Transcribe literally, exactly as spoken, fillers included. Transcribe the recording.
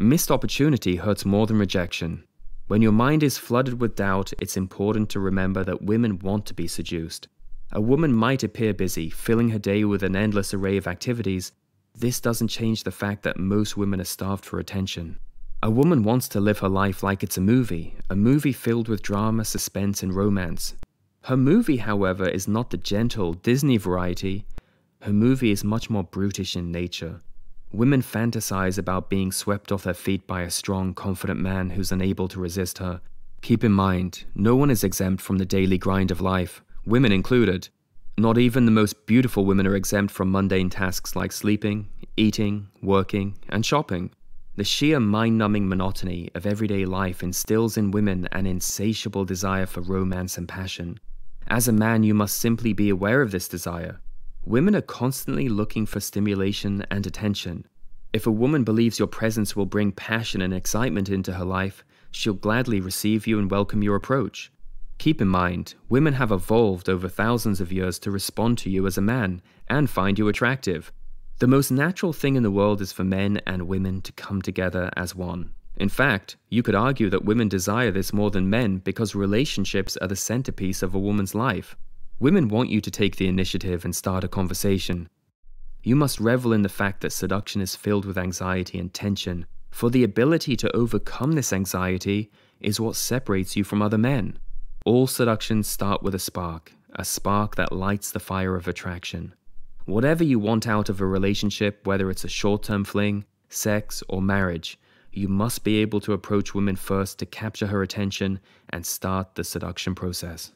Missed opportunity hurts more than rejection. When your mind is flooded with doubt, it's important to remember that women want to be seduced. A woman might appear busy, filling her day with an endless array of activities. This doesn't change the fact that most women are starved for attention. A woman wants to live her life like it's a movie, a movie filled with drama, suspense, and romance. Her movie, however, is not the gentle Disney variety. Her movie is much more brutish in nature. Women fantasize about being swept off their feet by a strong, confident man who's unable to resist her. Keep in mind, no one is exempt from the daily grind of life, women included. Not even the most beautiful women are exempt from mundane tasks like sleeping, eating, working, and shopping. The sheer mind-numbing monotony of everyday life instills in women an insatiable desire for romance and passion. As a man, you must simply be aware of this desire. Women are constantly looking for stimulation and attention. If a woman believes your presence will bring passion and excitement into her life, she'll gladly receive you and welcome your approach. Keep in mind, women have evolved over thousands of years to respond to you as a man and find you attractive. The most natural thing in the world is for men and women to come together as one. In fact, you could argue that women desire this more than men because relationships are the centerpiece of a woman's life. Women want you to take the initiative and start a conversation. You must revel in the fact that seduction is filled with anxiety and tension, for the ability to overcome this anxiety is what separates you from other men. All seductions start with a spark, a spark that lights the fire of attraction. Whatever you want out of a relationship, whether it's a short-term fling, sex, or marriage, you must be able to approach women first to capture her attention and start the seduction process.